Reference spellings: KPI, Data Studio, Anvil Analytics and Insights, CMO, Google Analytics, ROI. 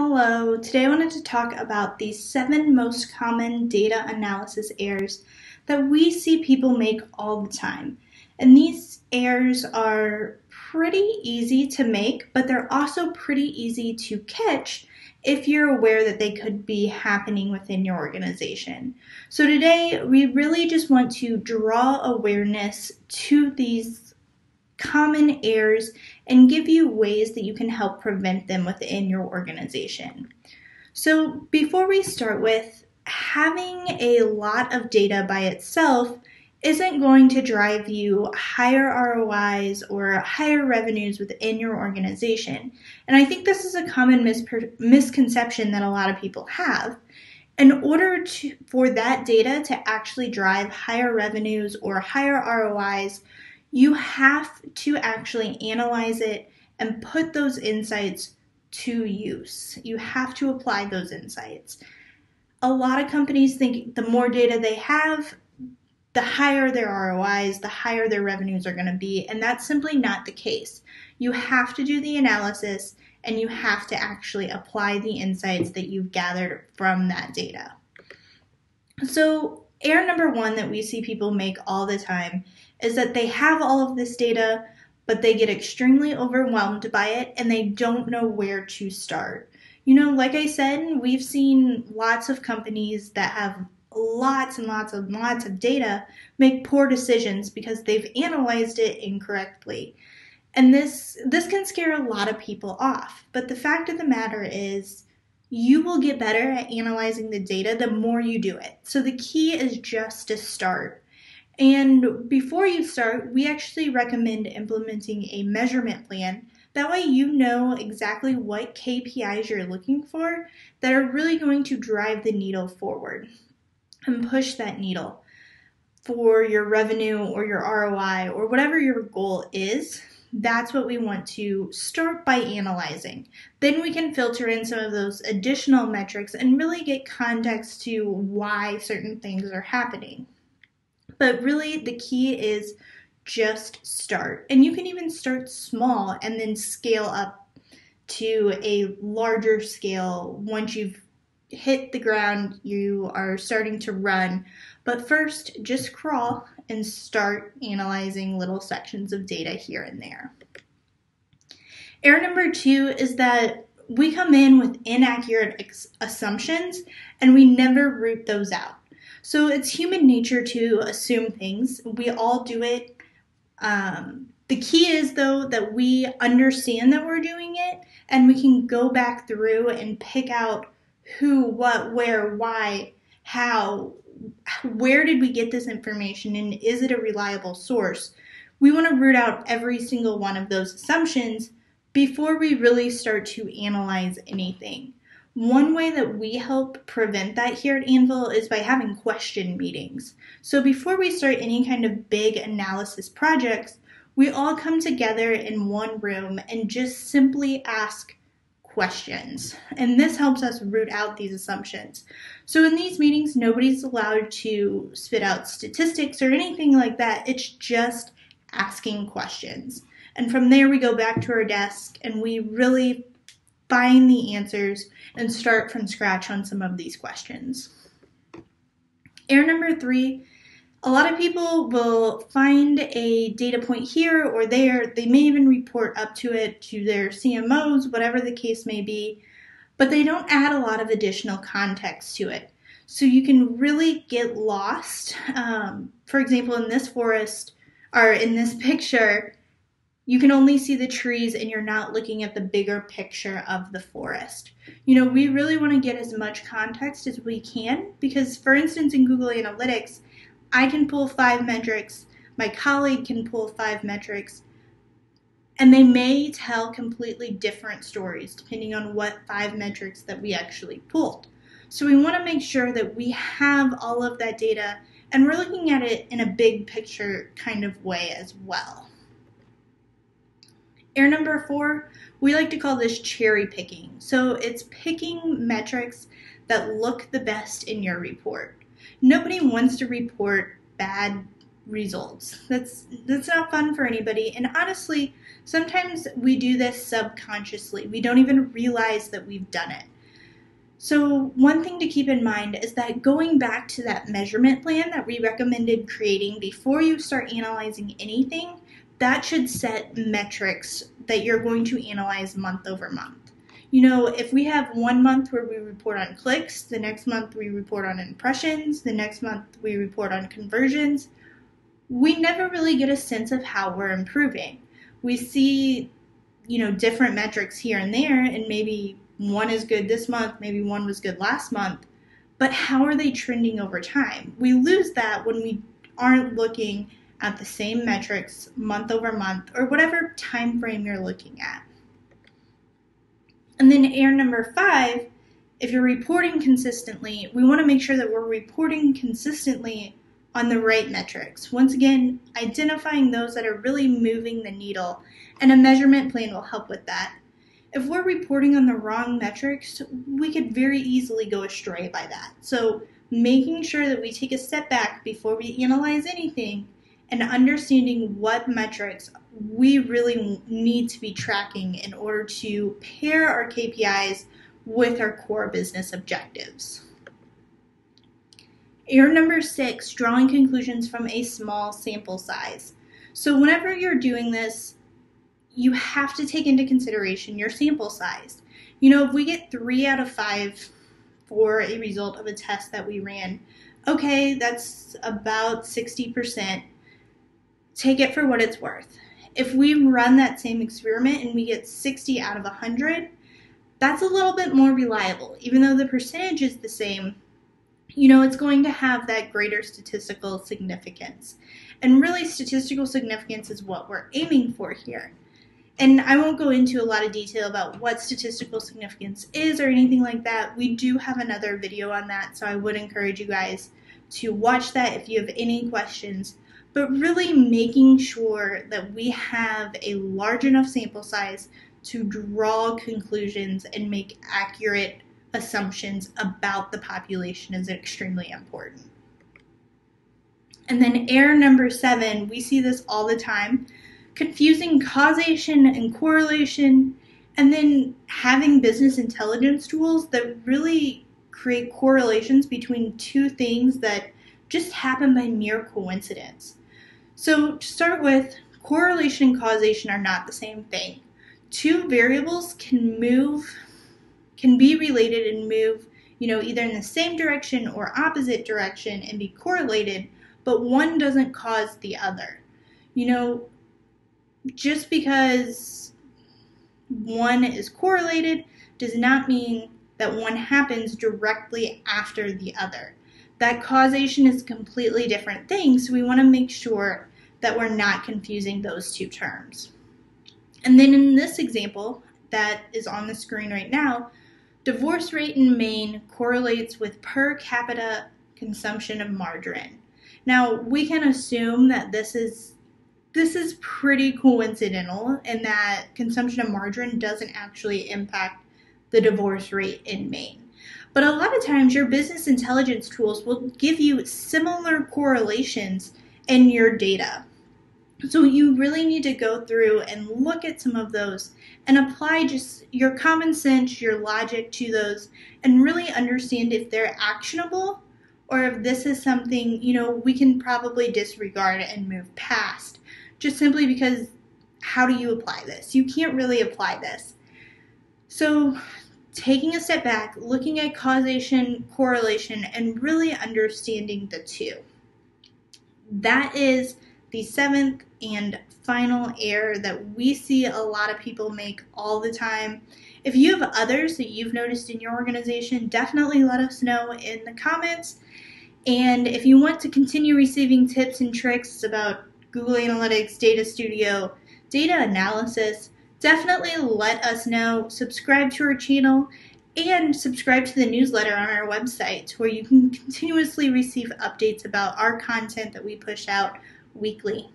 Hello, today I wanted to talk about the 7 most common data analysis errors that we see people make all the time. And these errors are pretty easy to make, but they're also pretty easy to catch if you're aware that they could be happening within your organization. So today we really just want to draw awareness to these common errors and give you ways that you can help prevent them within your organization. So before we start with, having a lot of data by itself isn't going to drive you higher ROIs or higher revenues within your organization. And I think this is a common misconception that a lot of people have. In order for that data to actually drive higher revenues or higher ROIs, you have to actually analyze it and put those insights to use. You have to apply those insights. A lot of companies think the more data they have, the higher their ROIs, the higher their revenues are going to be, and that's simply not the case. You have to do the analysis, and you have to actually apply the insights that you've gathered from that data. So error number one that we see people make all the time is that they have all of this data, but they get extremely overwhelmed by it, and they don't know where to start. You know, like I said, we've seen lots of companies that have lots and lots of data make poor decisions because they've analyzed it incorrectly. And this can scare a lot of people off. But the fact of the matter is, you will get better at analyzing the data the more you do it. So the key is just to start. And before you start, we actually recommend implementing a measurement plan. That way you know exactly what KPIs you're looking for that are really going to drive the needle forward and push that needle for your revenue or your ROI or whatever your goal is. That's what we want to start by analyzing. Then we can filter in some of those additional metrics and really get context to why certain things are happening. But really the key is just start. And you can even start small and then scale up to a larger scale once you've hit the ground, you are starting to run. But first, just crawl and start analyzing little sections of data here and there. Error number two is that we come in with inaccurate assumptions and we never root those out. So it's human nature to assume things. We all do it. The key is, though, that we understand that we're doing it and we can go back through and pick out who, what, where, why, how, where did we get this information, and is it a reliable source? We want to root out every single one of those assumptions before we really start to analyze anything. One way that we help prevent that here at Anvil is by having question meetings. So before we start any kind of big analysis projects, we all come together in one room and just simply ask questions. And this helps us root out these assumptions. So in these meetings, nobody's allowed to spit out statistics or anything like that. It's just asking questions. And from there, we go back to our desk and we really find the answers and start from scratch on some of these questions. Error number three, a lot of people will find a data point here or there. They may even report up to it to their CMOs, whatever the case may be, but they don't add a lot of additional context to it. So you can really get lost. For example, in this forest or in this picture, you can only see the trees and you're not looking at the bigger picture of the forest. You know, we really want to get as much context as we can because, for instance, in Google Analytics, I can pull 5 metrics, my colleague can pull 5 metrics, and they may tell completely different stories depending on what 5 metrics that we actually pulled. So we want to make sure that we have all of that data and we're looking at it in a big picture kind of way as well. Error number 4, we like to call this cherry picking. So it's picking metrics that look the best in your report. Nobody wants to report bad results. That's not fun for anybody. And honestly, sometimes we do this subconsciously. We don't even realize that we've done it. So one thing to keep in mind is that going back to that measurement plan that we recommended creating before you start analyzing anything, that should set metrics that you're going to analyze month over month. You know, if we have one month where we report on clicks, the next month we report on impressions, the next month we report on conversions, we never really get a sense of how we're improving. We see, you know, different metrics here and there, and maybe one is good this month, maybe one was good last month, but how are they trending over time? We lose that when we aren't looking at the same metrics month over month or whatever time frame you're looking at. And then error number 5, if you're reporting consistently, we want to make sure that we're reporting consistently on the right metrics. Once again, identifying those that are really moving the needle, and a measurement plan will help with that. If we're reporting on the wrong metrics, we could very easily go astray by that. So making sure that we take a step back before we analyze anything and understanding what metrics we really need to be tracking in order to pair our KPIs with our core business objectives. Error number 6, drawing conclusions from a small sample size. So whenever you're doing this, you have to take into consideration your sample size. You know, if we get 3 out of 5 for a result of a test that we ran, okay, that's about 60%. Take it for what it's worth. If we run that same experiment and we get 60 out of 100, that's a little bit more reliable. Even though the percentage is the same, you know, it's going to have that greater statistical significance. And really, statistical significance is what we're aiming for here. And I won't go into a lot of detail about what statistical significance is or anything like that. We do have another video on that, so I would encourage you guys to watch that if you have any questions. But really making sure that we have a large enough sample size to draw conclusions and make accurate assumptions about the population is extremely important. And then error number 7, we see this all the time. Confusing causation and correlation, and then having business intelligence tools that really create correlations between two things that just happen by mere coincidence. So to start with, correlation and causation are not the same thing. Two variables can be related and move, you know, either in the same direction or opposite direction and be correlated, but one doesn't cause the other. You know, just because one is correlated does not mean that one happens directly after the other. That causation is a completely different thing, so we want to make sure that we're not confusing those two terms. And then in this example that is on the screen right now, divorce rate in Maine correlates with per capita consumption of margarine. Now, we can assume that this is pretty coincidental and that consumption of margarine doesn't actually impact the divorce rate in Maine. But a lot of times your business intelligence tools will give you similar correlations in your data. So you really need to go through and look at some of those and apply just your common sense, your logic to those, and really understand if they're actionable or if this is something, you know, we can probably disregard and move past, just simply because how do you apply this? You can't really apply this. So taking a step back, looking at causation, correlation, and really understanding the two. That is the 7th and final error that we see a lot of people make all the time. If you have others that you've noticed in your organization, definitely let us know in the comments. And if you want to continue receiving tips and tricks about Google Analytics, Data Studio, data analysis, definitely let us know. Subscribe to our channel and subscribe to the newsletter on our website, where you can continuously receive updates about our content that we push out weekly.